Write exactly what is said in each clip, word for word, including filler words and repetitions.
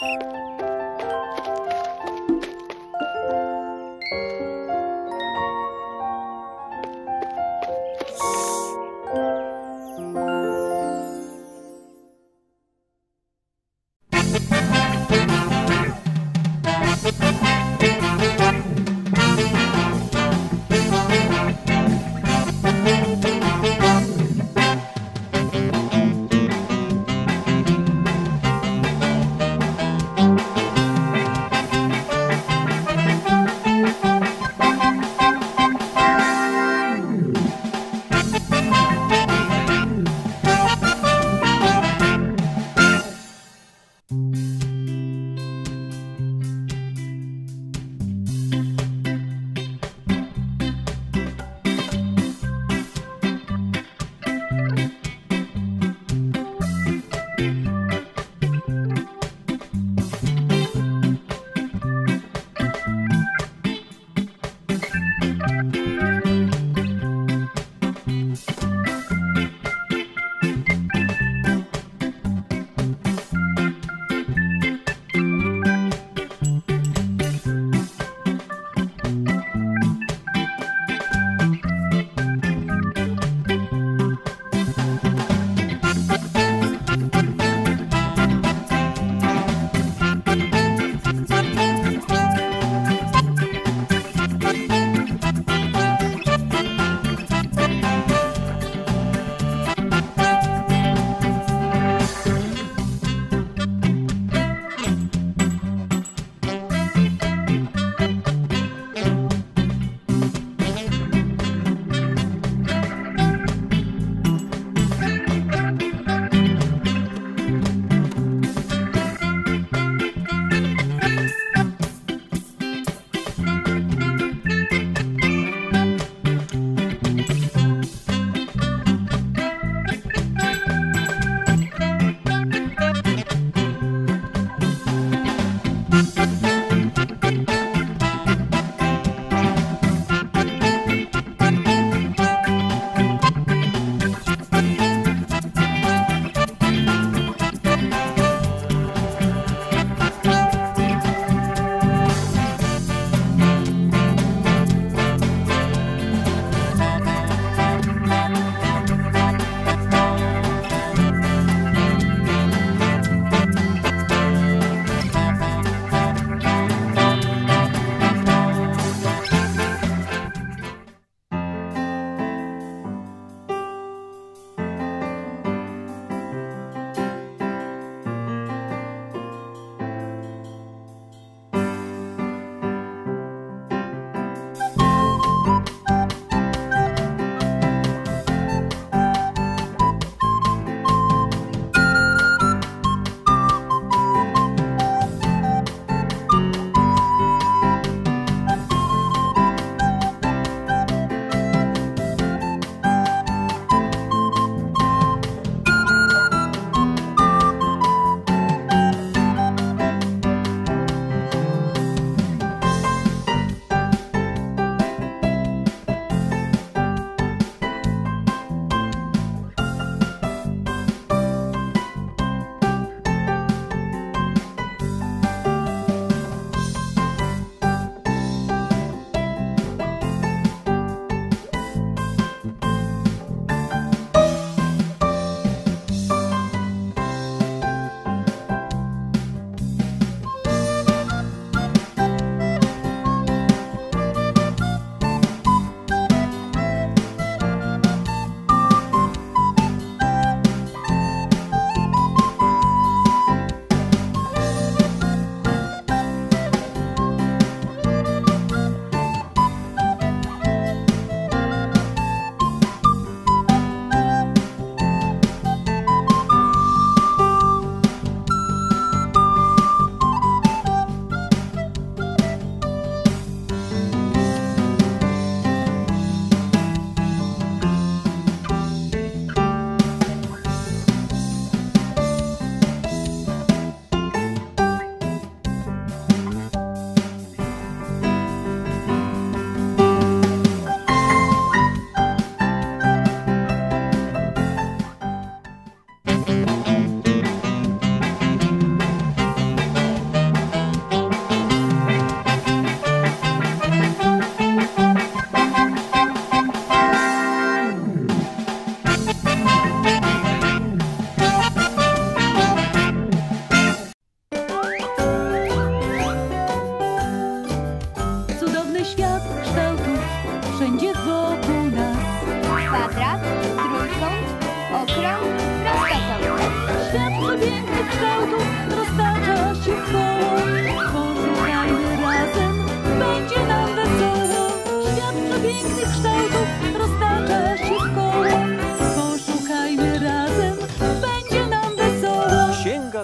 Thank you.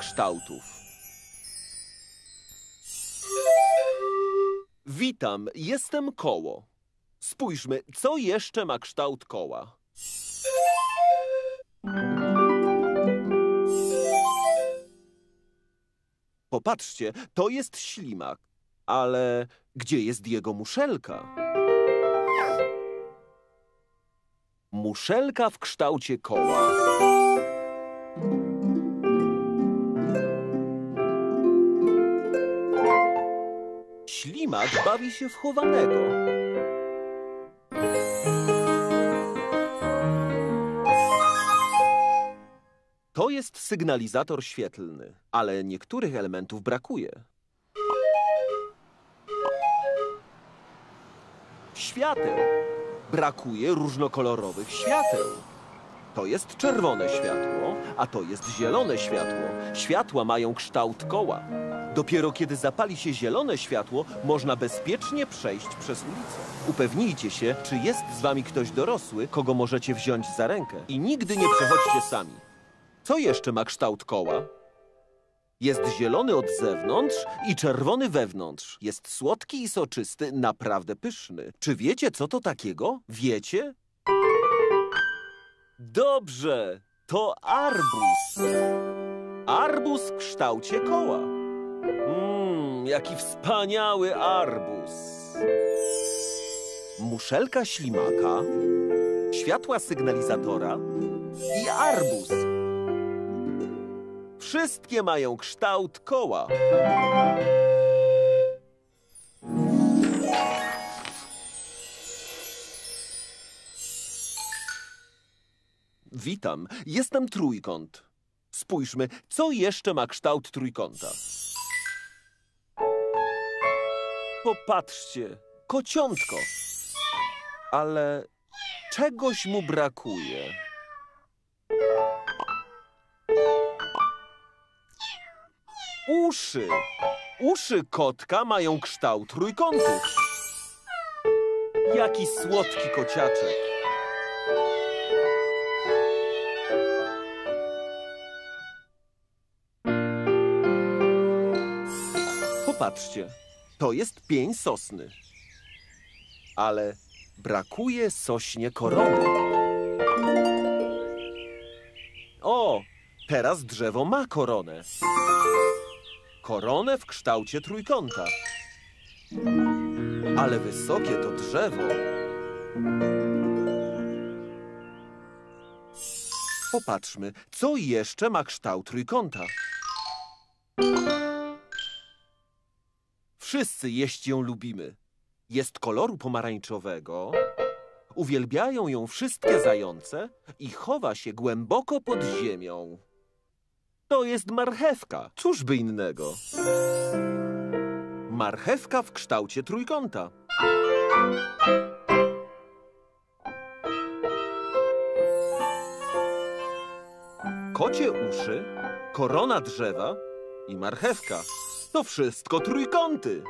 kształtów. Witam, jestem koło. Spójrzmy, co jeszcze ma kształt koła. Popatrzcie, to jest ślimak, ale gdzie jest jego muszelka? Muszelka w kształcie koła. Ślimak bawi się w chowanego. To jest sygnalizator świetlny, ale niektórych elementów brakuje. Świateł. Brakuje różnokolorowych świateł. To jest czerwone światło, a to jest zielone światło. Światła mają kształt koła. Dopiero kiedy zapali się zielone światło, można bezpiecznie przejść przez ulicę. Upewnijcie się, czy jest z wami ktoś dorosły, kogo możecie wziąć za rękę. I nigdy nie przechodźcie sami. Co jeszcze ma kształt koła? Jest zielony od zewnątrz i czerwony wewnątrz. Jest słodki i soczysty, naprawdę pyszny. Czy wiecie, co to takiego? Wiecie? Dobrze, to arbuz. Arbuz w kształcie koła. Mmm, jaki wspaniały arbuz. Muszelka ślimaka, światła sygnalizatora i arbuz. Wszystkie mają kształt koła. Witam, jestem trójkąt. Spójrzmy, co jeszcze ma kształt trójkąta. Popatrzcie, kociątko. Ale czegoś mu brakuje. Uszy. Uszy kotka mają kształt trójkątów. Jaki słodki kociaczek. Popatrzcie, to jest pień sosny. Ale brakuje sośnie korony. O, teraz drzewo ma koronę. Koronę w kształcie trójkąta. Ale wysokie to drzewo. Popatrzmy, co jeszcze ma kształt trójkąta. Wszyscy jeść ją lubimy. Jest koloru pomarańczowego. Uwielbiają ją wszystkie zające i chowa się głęboko pod ziemią. To jest marchewka. Cóż by innego? Marchewka w kształcie trójkąta. Kocie uszy, korona drzewa i marchewka. To wszystko trójkąty.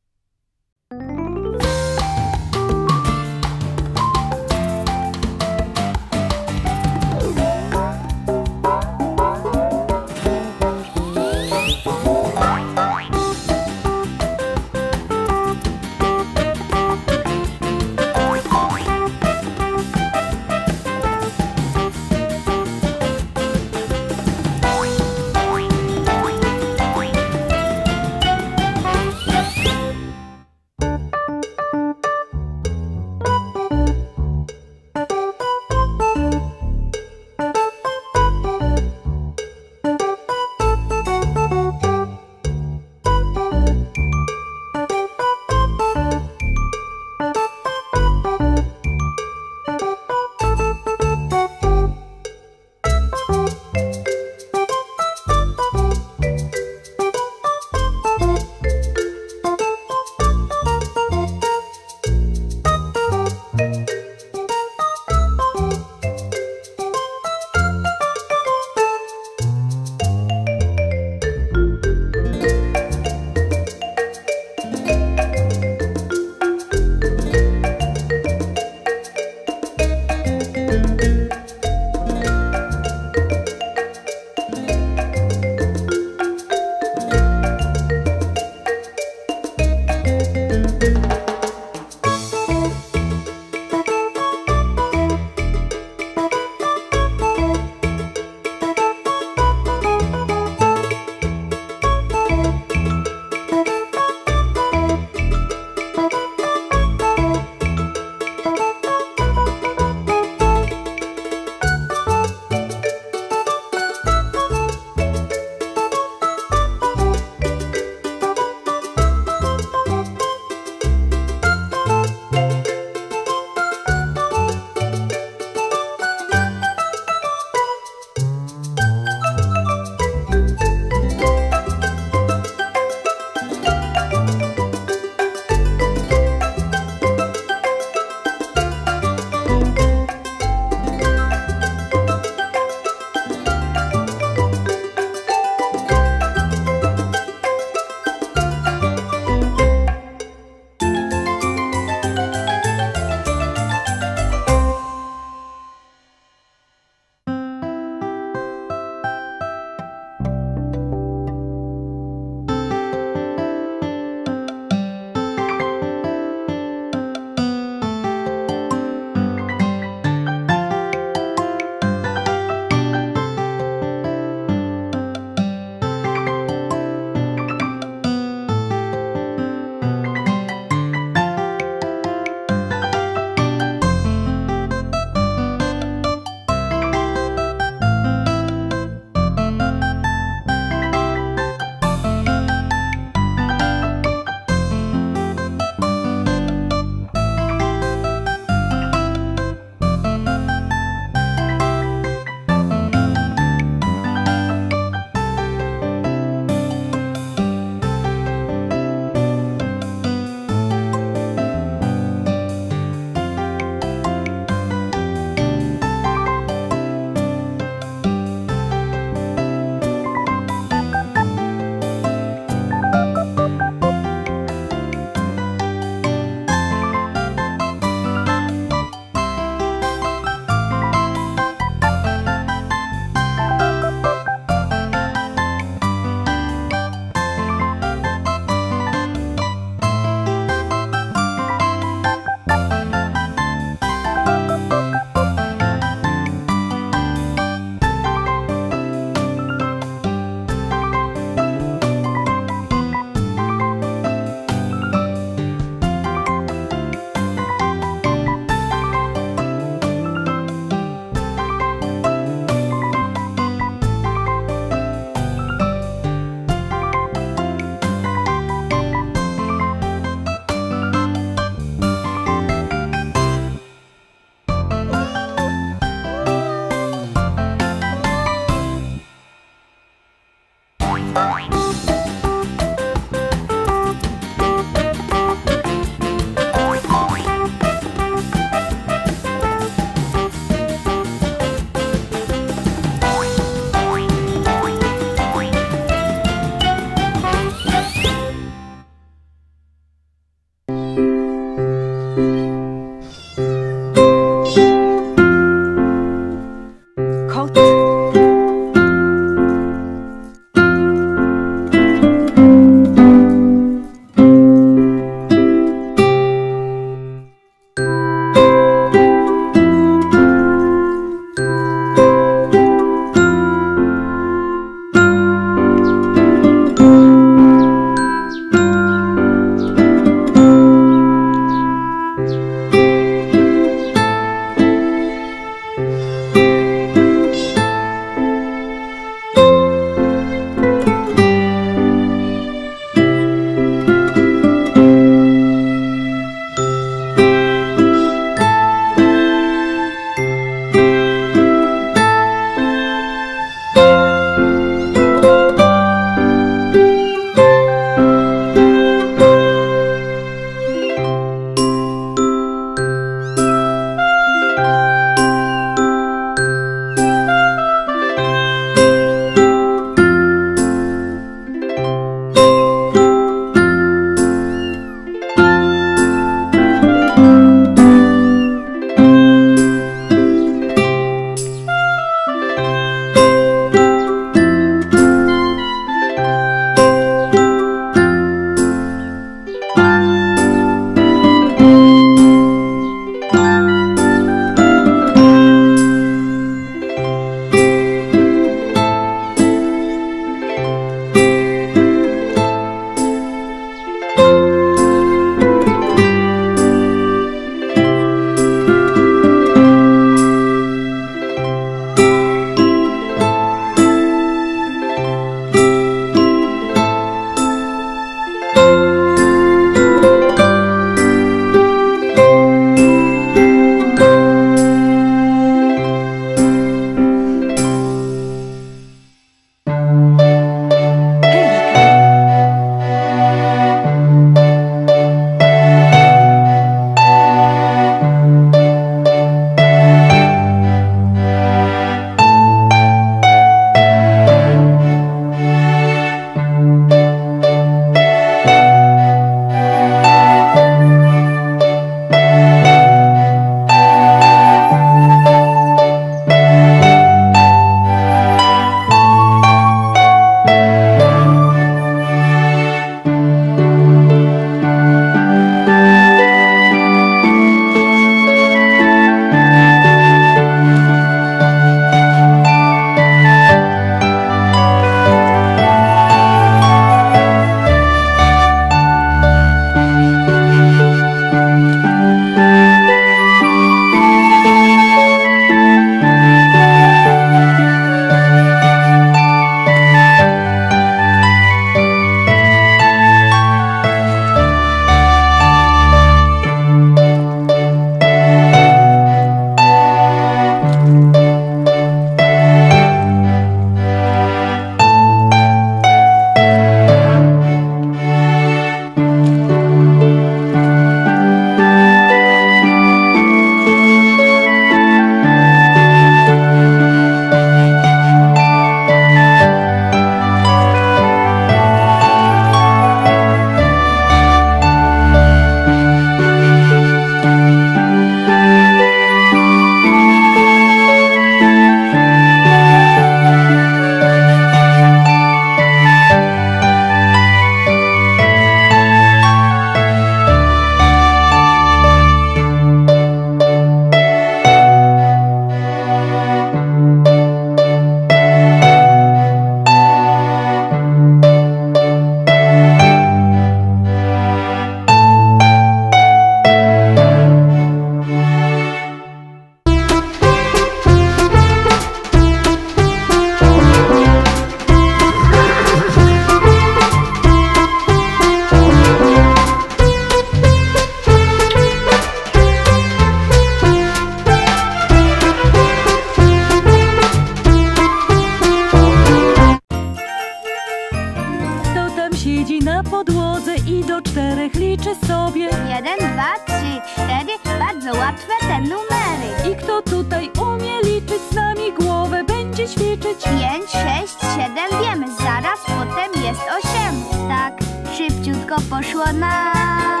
Jeden, dwa, trzy, cztery. Bardzo łatwe te numery. I kto tutaj umie liczyć z nami głowę, będzie ćwiczyć. Pięć, sześć, siedem, wiemy. Zaraz potem jest osiem. Tak szybciutko poszło nam.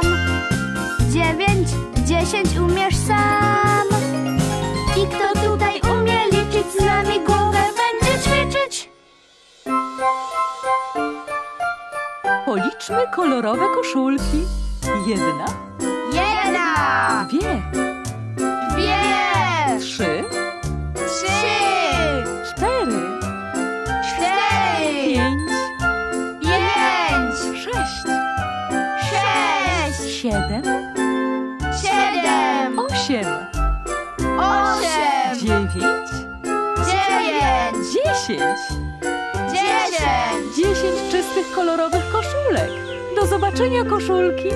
Dziewięć, dziesięć umiesz sam. I kto tutaj umie liczyć z nami głowę, będzie ćwiczyć. Policzmy kolorowe koszulki. Jedna. Jedna. Dwie. Dwie. Trzy. Trzy. Cztery. Cztery. Pięć. Pięć. Sześć. Sześć. Siedem. Siedem. Osiem. Osiem. Dziewięć. Dziewięć. Dziesięć. Dziesięć. Dziesięć czystych kolorowych koszulek. Do zobaczenia, koszulki.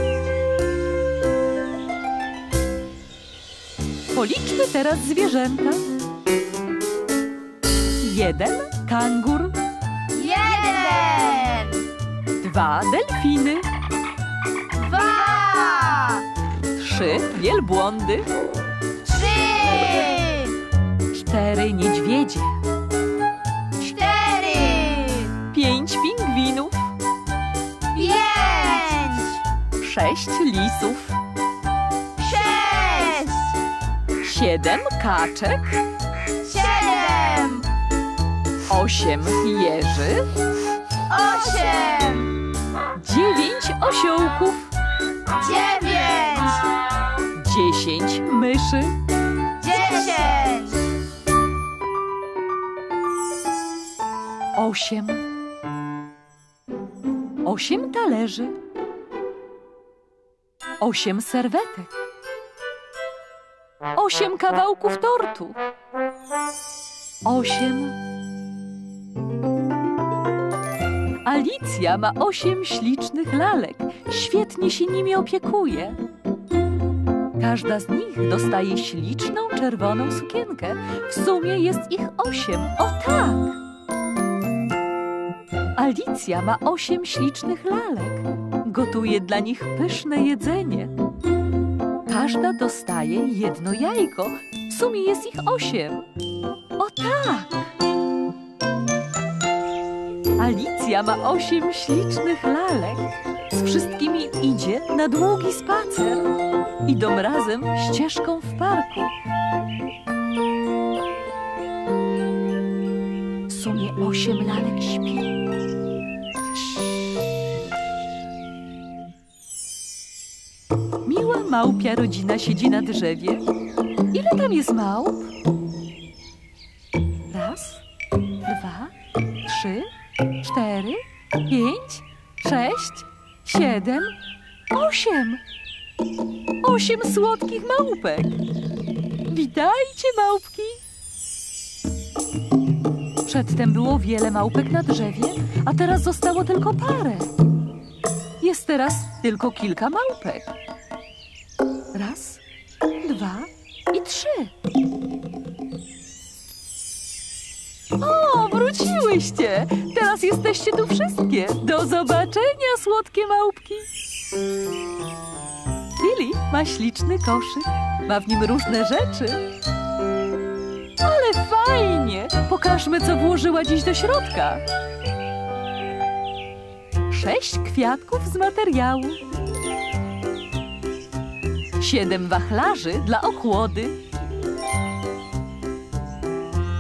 Policzmy teraz zwierzęta. Jeden kangur. Jeden. Dwa delfiny. Dwa. Trzy wielbłądy. Trzy. Cztery niedźwiedzie. Cztery. Pięć pingwinów. Pięć. Sześć lisów. Sześć. Siedem kaczek. Siedem. Osiem jeży. Osiem. Dziewięć osiołków. Dziewięć. Dziesięć myszy. Dziesięć. Osiem. Osiem talerzy. Osiem serwetek. Osiem kawałków tortu. Osiem. Alicja ma osiem ślicznych lalek. Świetnie się nimi opiekuje. Każda z nich dostaje śliczną, czerwoną sukienkę. W sumie jest ich osiem. O tak! Alicja ma osiem ślicznych lalek. Gotuje dla nich pyszne jedzenie. Każda dostaje jedno jajko. W sumie jest ich osiem. O tak! Alicja ma osiem ślicznych lalek. Z wszystkimi idzie na długi spacer. Idą razem ścieżką w parku. W sumie osiem lalek śpi. Miła małpia rodzina siedzi na drzewie. Ile tam jest małp? Raz, dwa, trzy... Cztery, pięć, sześć, siedem, osiem. Osiem słodkich małpek. Witajcie, małpki. Przedtem było wiele małpek na drzewie, a teraz zostało tylko parę. Jest teraz tylko kilka małpek. Raz, dwa i trzy. O, wróciłyście! Teraz jesteście tu wszystkie. Do zobaczenia, słodkie małpki! Lili ma śliczny koszyk. Ma w nim różne rzeczy. Ale fajnie! Pokażmy, co włożyła dziś do środka. Sześć kwiatków z materiału. Siedem wachlarzy dla ochłody.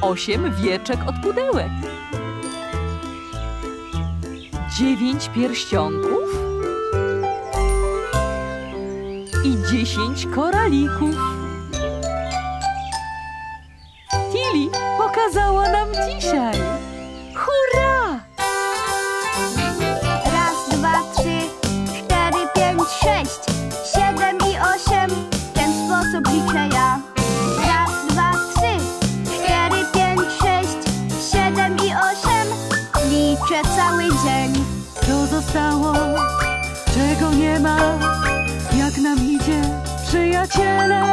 Osiem wieczek od pudełek. Dziewięć pierścionków. I dziesięć koralików. Tilly pokazała nam dzisiaj. Hurra! Raz, dwa, trzy, cztery, pięć, sześć, siedem i osiem. W ten sposób liczę ja. Cały dzień. Co zostało? Czego nie ma? Jak nam idzie, przyjaciele?